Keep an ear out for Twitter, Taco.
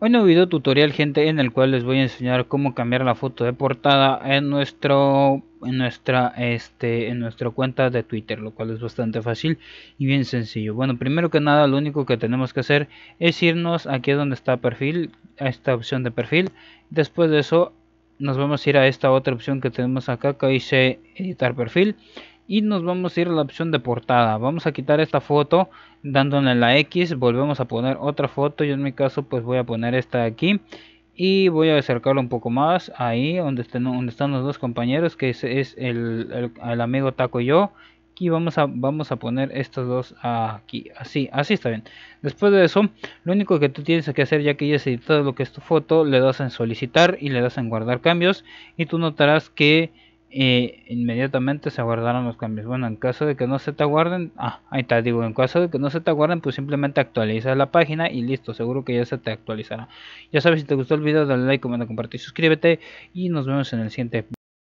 Un nuevo video tutorial, gente, en el cual les voy a enseñar cómo cambiar la foto de portada en nuestra cuenta de Twitter, lo cual es bastante fácil y bien sencillo. Bueno, primero que nada, lo único que tenemos que hacer es irnos aquí donde está perfil, a esta opción de perfil. Después de eso nos vamos a ir a esta otra opción que tenemos acá, que dice editar perfil, y nos vamos a ir a la opción de portada. Vamos a quitar esta foto dándole la X, volvemos a poner otra foto. Yo en mi caso pues voy a poner esta de aquí y voy a acercarlo un poco más ahí donde están los dos compañeros, que es el amigo Taco y yo, y vamos a poner estos dos aquí, así está bien. Después de eso, lo único que tú tienes que hacer, ya que ya has editado lo que es tu foto, le das en solicitar y le das en guardar cambios, y tú notarás que inmediatamente se guardaron los cambios. Bueno, en caso de que no se te guarden, ahí está, digo, en caso de que no se te guarden, pues simplemente actualiza la página y listo, seguro que ya se te actualizará. Ya sabes, si te gustó el video, dale like, comenta, comparte y suscríbete, y nos vemos en el siguiente video.